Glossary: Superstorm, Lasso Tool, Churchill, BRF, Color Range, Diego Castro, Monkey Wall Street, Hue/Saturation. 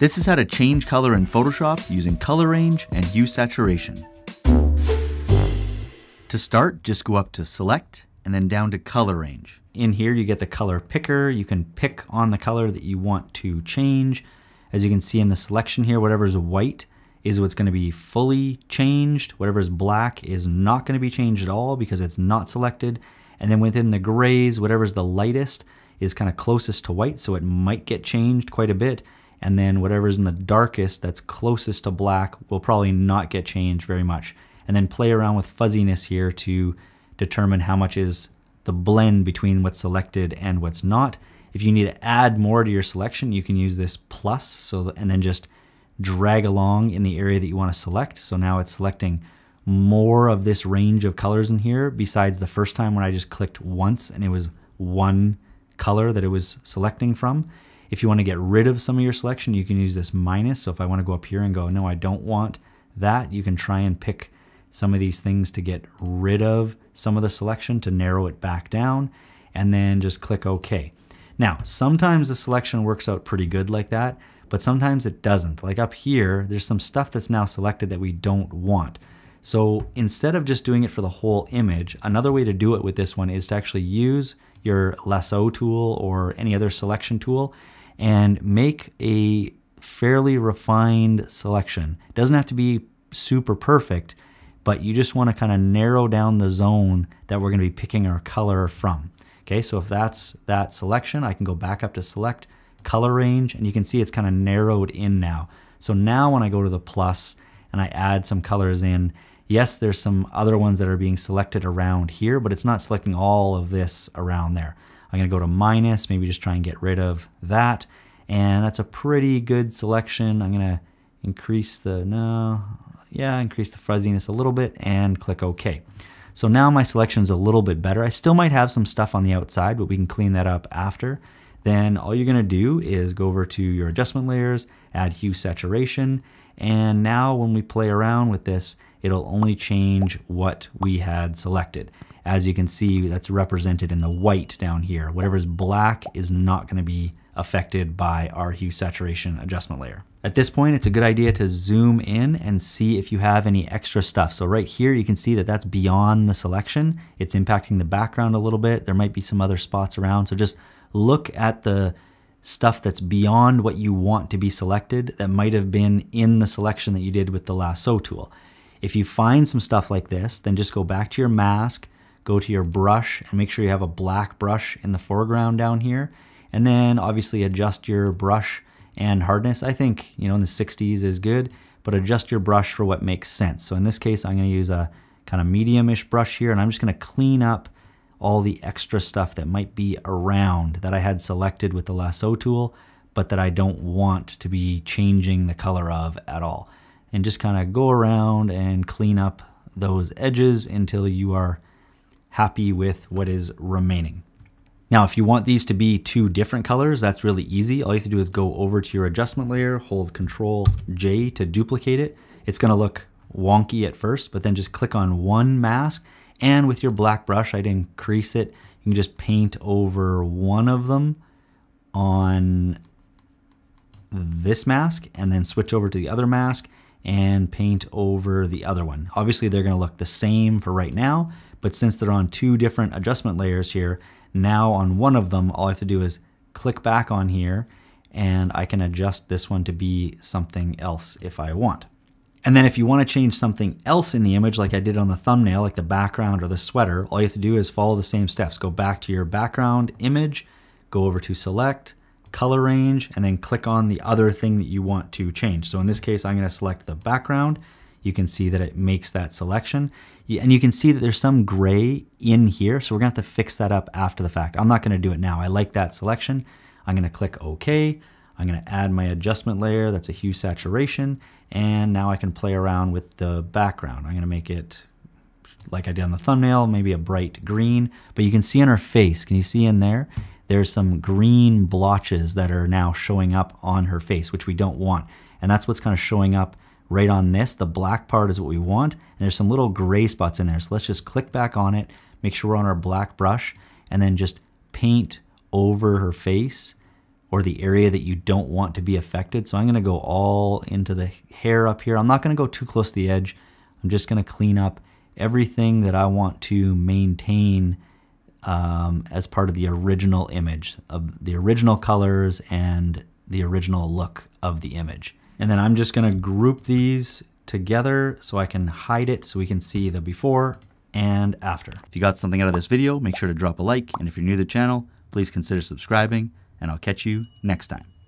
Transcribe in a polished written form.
This is how to change color in Photoshop using color range and hue saturation. To start, just go up to Select and then down to Color Range. In here you get the color picker. You can pick on the color that you want to change. As you can see in the selection here, whatever's white is what's going to be fully changed. Whatever's black is not going to be changed at all because it's not selected. And then within the grays, whatever's the lightest is kind of closest to white, so it might get changed quite a bit. And then whatever's in the darkest, that's closest to black, will probably not get changed very much. And then play around with fuzziness here to determine how much is the blend between what's selected and what's not. If you need to add more to your selection, you can use this plus, and then just drag along in the area that you want to select. So now it's selecting more of this range of colors in here, besides the first time when I just clicked once and it was one color that it was selecting from. If you want to get rid of some of your selection, you can use this minus. So if I want to go up here and go, no, I don't want that, you can try and pick some of these things to get rid of some of the selection to narrow it back down, and then just click OK. Now, sometimes the selection works out pretty good like that, but sometimes it doesn't. Like up here, there's some stuff that's now selected that we don't want. So instead of just doing it for the whole image, another way to do it with this one is to actually use your lasso tool or any other selection tool and make a fairly refined selection. It doesn't have to be super perfect, but you just want to kind of narrow down the zone that we're going to be picking our color from. Okay, so if that's that selection, I can go back up to Select, Color Range, and you can see it's kind of narrowed in now. So now when I go to the plus and I add some colors in, yes, there's some other ones that are being selected around here, but it's not selecting all of this around there. I'm going to go to minus, maybe just try and get rid of that. And that's a pretty good selection. I'm going to increase the, increase the fuzziness a little bit and click OK. So now my selection's a little bit better. I still might have some stuff on the outside, but we can clean that up after. Then all you're going to do is go over to your adjustment layers, add hue saturation, and now when we play around with this, it'll only change what we had selected. As you can see, that's represented in the white down here. Whatever's black is not going to be affected by our hue saturation adjustment layer. At this point, it's a good idea to zoom in and see if you have any extra stuff. So right here, you can see that that's beyond the selection. It's impacting the background a little bit. There might be some other spots around. So just look at the stuff that's beyond what you want to be selected that might have been in the selection that you did with the lasso tool. If you find some stuff like this, then just go back to your mask, go to your brush, and make sure you have a black brush in the foreground down here. And then obviously adjust your brush and hardness. I think, you know, in the 60s is good, but adjust your brush for what makes sense. So in this case, I'm going to use a kind of medium-ish brush here, and I'm just going to clean up all the extra stuff that might be around that I had selected with the lasso tool, but that I don't want to be changing the color of at all. And just kind of go around and clean up those edges until you are happy with what is remaining. Now, if you want these to be two different colors, that's really easy. All you have to do is go over to your adjustment layer, hold Ctrl+J to duplicate it. It's going to look wonky at first, but then just click on one mask, and with your black brush, I'd increase it. You can just paint over one of them on this mask, and then switch over to the other mask and paint over the other one. Obviously, they're going to look the same for right now, but since they're on two different adjustment layers here, now on one of them, all I have to do is click back on here and I can adjust this one to be something else if I want. And then if you want to change something else in the image like I did on the thumbnail, like the background or the sweater, all you have to do is follow the same steps. Go back to your background image, go over to Select, Color Range, and then click on the other thing that you want to change. So in this case, I'm going to select the background. You can see that it makes that selection. And you can see that there's some gray in here, so we're going to have to fix that up after the fact. I'm not going to do it now. I like that selection. I'm going to click OK. I'm going to add my adjustment layer. That's a hue saturation. And now I can play around with the background. I'm going to make it like I did on the thumbnail, maybe a bright green. But you can see on her face, can you see in there? There's some green blotches that are now showing up on her face, which we don't want. And that's what's kind of showing up right on this. The black part is what we want, and there's some little gray spots in there. So let's just click back on it, make sure we're on our black brush, and then just paint over her face or the area that you don't want to be affected. So I'm gonna go all into the hair up here. I'm not gonna go too close to the edge. I'm just gonna clean up everything that I want to maintain as part of the original image, of the original colors and the original look of the image. And then I'm just gonna group these together so I can hide it so we can see the before and after. If you got something out of this video, make sure to drop a like. And if you're new to the channel, please consider subscribing, and I'll catch you next time.